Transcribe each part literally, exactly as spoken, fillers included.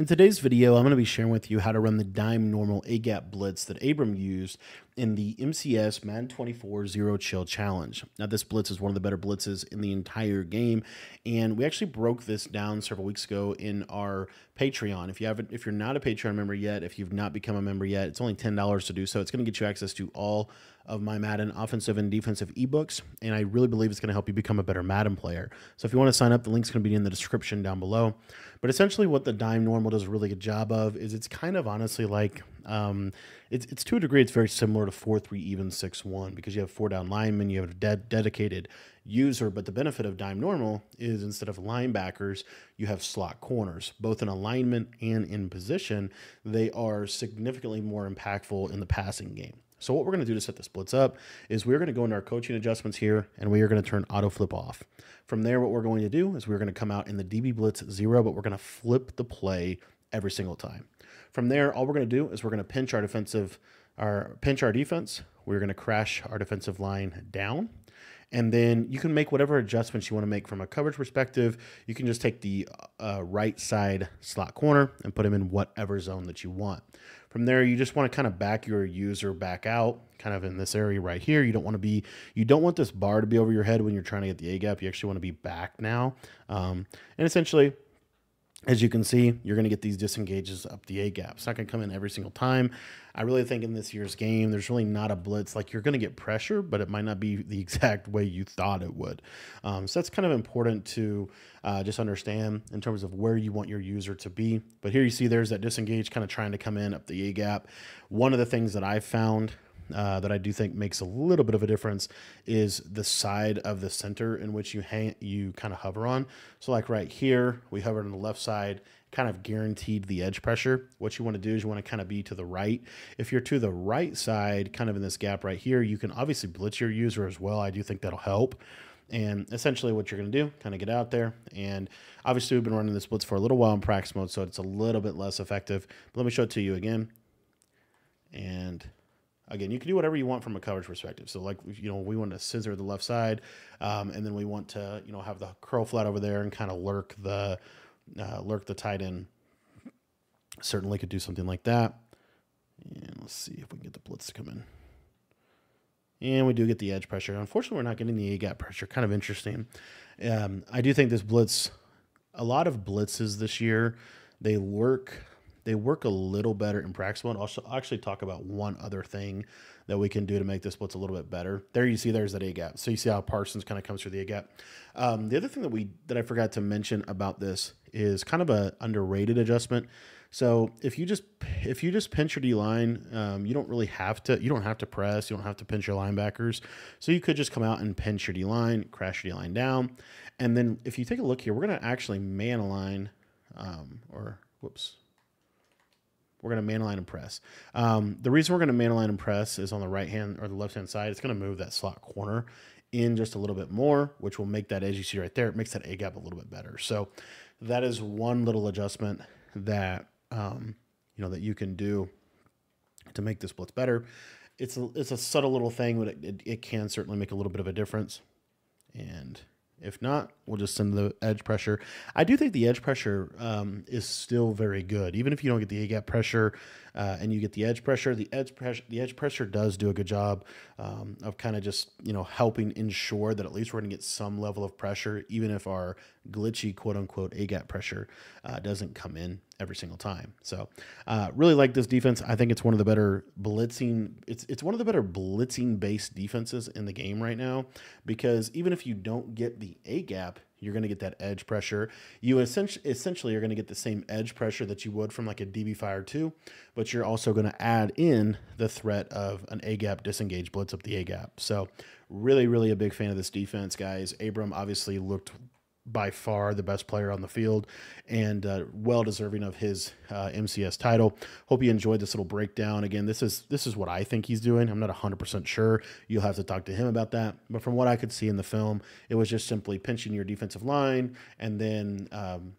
In today's video, I'm going to be sharing with you how to run the Dime Normal A-Gap Blitz that Abram used in the M C S Madden twenty-four Zero Chill Challenge. Now, this blitz is one of the better blitzes in the entire game, and we actually broke this down several weeks ago in our Patreon. If you haven't, if you're not a Patreon member yet, if you've not become a member yet, it's only ten dollars to do so. It's going to get you access to all of my Madden offensive and defensive ebooks, and I really believe it's going to help you become a better Madden player. So if you want to sign up, the link's going to be in the description down below. But essentially what the Dime Normal does a really good job of is it's kind of honestly like, um, it's, it's to a degree, it's very similar to four three even six one, because you have four down linemen, you have a de dedicated user, but the benefit of Dime Normal is instead of linebackers, you have slot corners, both in alignment and in position. They are significantly more impactful in the passing game. So what we're going to do to set this blitz up is we're going to go into our coaching adjustments here, and we are going to turn auto flip off. From there, what we're going to do is we're going to come out in the D B Blitz zero, but we're going to flip the play every single time. From there, all we're going to do is we're going to pinch our defensive, our pinch our defense. We're going to crash our defensive line down. And then you can make whatever adjustments you want to make from a coverage perspective. You can just take the uh, right side slot corner and put him in whatever zone that you want. From there, you just want to kind of back your user back out, kind of in this area right here. You don't want to be, you don't want this bar to be over your head when you're trying to get the A-gap. You actually want to be back now. Um, and essentially, as you can see, you're going to get these disengages up the A-gap. It's not going to come in every single time. I really think in this year's game, there's really not a blitz. Like, you're going to get pressure, but it might not be the exact way you thought it would. Um, so that's kind of important to uh, just understand in terms of where you want your user to be. But here you see there's that disengage kind of trying to come in up the A-gap. One of the things that I've found Uh, that I do think makes a little bit of a difference is the side of the center in which you hang, you kind of hover on. So like right here, we hovered on the left side, kind of guaranteed the edge pressure. What you want to do is you want to kind of be to the right. If you're to the right side, kind of in this gap right here, you can obviously blitz your user as well. I do think that'll help. And essentially what you're going to do, kind of get out there. And obviously we've been running this blitz for a little while in practice mode, so it's a little bit less effective. But let me show it to you again. And again, you can do whatever you want from a coverage perspective. So like, you know, we want to scissor the left side, um, and then we want to, you know, have the curl flat over there and kind of lurk the, uh, lurk the tight end. Certainly could do something like that. And let's see if we can get the blitz to come in. And we do get the edge pressure. Unfortunately, we're not getting the A-gap pressure. Kind of interesting. Um, I do think this blitz, a lot of blitzes this year, they lurk. They work a little better in practice mode. I'll actually talk about one other thing that we can do to make this blitz a little bit better. There you see, there's that A-gap. So you see how Parsons kind of comes through the A-gap. Um, the other thing that we that I forgot to mention about this is kind of a underrated adjustment. So if you just if you just pinch your D line, um, you don't really have to you don't have to press, you don't have to pinch your linebackers. So you could just come out and pinch your D line, crash your D line down, and then if you take a look here, we're gonna actually man align, um, or whoops. We're going to man align and press. Um, the reason we're going to man align and press is on the right hand or the left hand side. It's going to move that slot corner in just a little bit more, which will make that, as you see right there, it makes that A-gap a little bit better. So that is one little adjustment that, um, you know, that you can do to make this blitz better. It's a, it's a subtle little thing, but it, it, it can certainly make a little bit of a difference. And if not, we'll just send the edge pressure. I do think the edge pressure um, is still very good. Even if you don't get the A-gap pressure uh, and you get the edge pressure, the edge pressure, the edge pressure does do a good job um, of kind of just, you know, helping ensure that at least we're going to get some level of pressure, even if our glitchy, quote-unquote, A-gap pressure uh, doesn't come in every single time. So uh, really like this defense. I think it's one of the better blitzing. It's, it's one of the better blitzing-based defenses in the game right now, because even if you don't get the A-gap, you're going to get that edge pressure. You essentially, essentially are going to get the same edge pressure that you would from like a D B fire two, but you're also going to add in the threat of an A-gap disengage blitz up the A-gap. So really, really a big fan of this defense, guys. Abram obviously looked by far the best player on the field, and uh, well deserving of his uh, M C S title. Hope you enjoyed this little breakdown. Again, this is this is what I think he's doing. I'm not one hundred percent sure. You'll have to talk to him about that. But from what I could see in the film, it was just simply pinching your defensive line, and then um,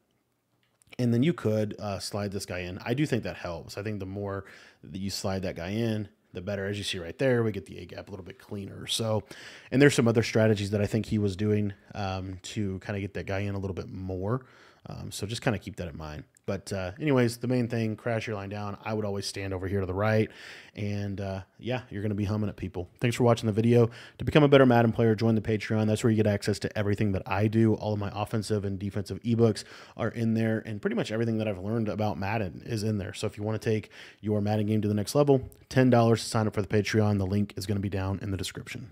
and then you could uh, slide this guy in. I do think that helps. I think the more that you slide that guy in, the better. As you see right there, we get the A-gap a little bit cleaner. So, and there's some other strategies that I think he was doing um, to kind of get that guy in a little bit more. Um, so just kind of keep that in mind. But uh, anyways, the main thing, crash your line down. I would always stand over here to the right. And uh, yeah, you're going to be humming at people. Thanks for watching the video. To become a better Madden player, join the Patreon. That's where you get access to everything that I do. All of my offensive and defensive ebooks are in there. And pretty much everything that I've learned about Madden is in there. So if you want to take your Madden game to the next level, ten dollars to sign up for the Patreon. The link is going to be down in the description.